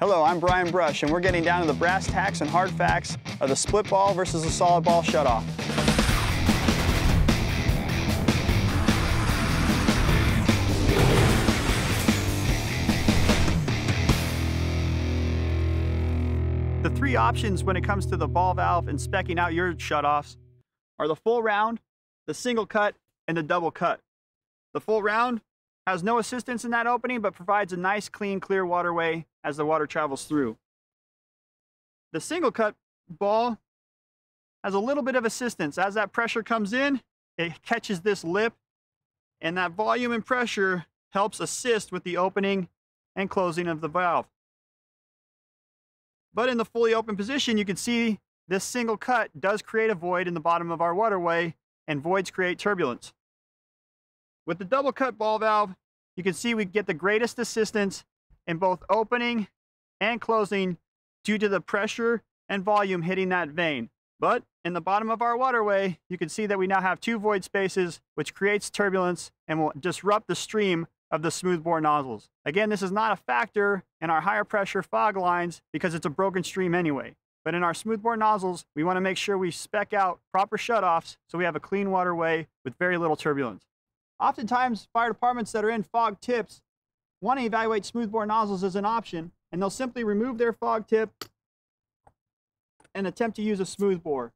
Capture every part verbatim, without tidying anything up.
Hello, I'm Brian Brush, and we're getting down to the brass tacks and hard facts of the split ball versus the solid ball shutoff. The three options when it comes to the ball valve and specking out your shutoffs are the full round, the single cut, and the double cut. The full round has no assistance in that opening, but provides a nice, clean, clear waterway as the water travels through. The single cut ball has a little bit of assistance. As that pressure comes in, it catches this lip, and that volume and pressure helps assist with the opening and closing of the valve. But in the fully open position, you can see this single cut does create a void in the bottom of our waterway, and voids create turbulence. With the double cut ball valve, you can see we get the greatest assistance in both opening and closing due to the pressure and volume hitting that vein. But in the bottom of our waterway, you can see that we now have two void spaces, which creates turbulence and will disrupt the stream of the smoothbore nozzles. Again, this is not a factor in our higher pressure fog lines because it's a broken stream anyway. But in our smoothbore nozzles, we want to make sure we spec out proper shutoffs so we have a clean waterway with very little turbulence. Oftentimes, fire departments that are in fog tips want to evaluate smoothbore nozzles as an option, and they'll simply remove their fog tip and attempt to use a smoothbore.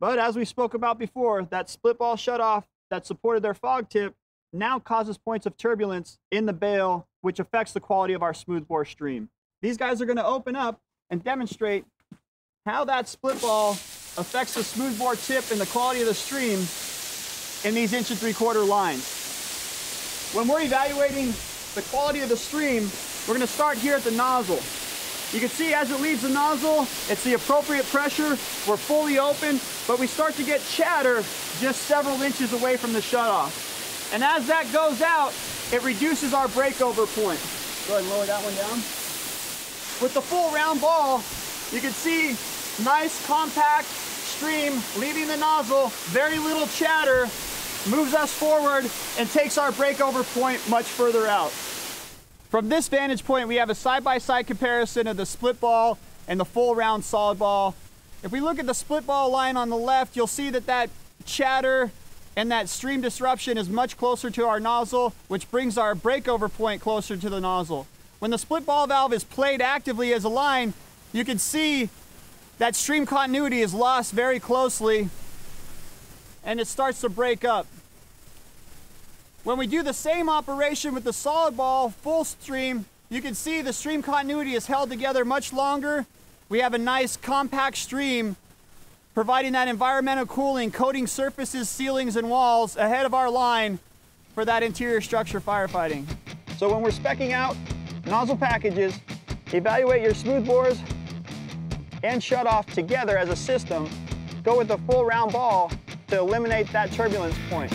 But as we spoke about before, that split ball shutoff that supported their fog tip now causes points of turbulence in the bale, which affects the quality of our smoothbore stream. These guys are going to open up and demonstrate how that split ball affects the smoothbore tip and the quality of the stream in these inch and three quarter lines. When we're evaluating the quality of the stream, we're gonna start here at the nozzle. You can see as it leaves the nozzle, it's the appropriate pressure, we're fully open, but we start to get chatter just several inches away from the shutoff. And as that goes out, it reduces our breakover point. Go ahead and lower that one down. With the full round ball, you can see nice compact stream leaving the nozzle, very little chatter, moves us forward and takes our breakover point much further out. From this vantage point, we have a side-by-side comparison of the split ball and the full round solid ball. If we look at the split ball line on the left, you'll see that that chatter and that stream disruption is much closer to our nozzle, which brings our breakover point closer to the nozzle. When the split ball valve is played actively as a line, you can see that stream continuity is lost very closely and it starts to break up. When we do the same operation with the solid ball full stream, you can see the stream continuity is held together much longer. We have a nice compact stream providing that environmental cooling, coating surfaces, ceilings, and walls ahead of our line for that interior structure firefighting. So when we're specking out nozzle packages, evaluate your smoothbores and shutoff together as a system. Go with the full round ball to eliminate that turbulence point.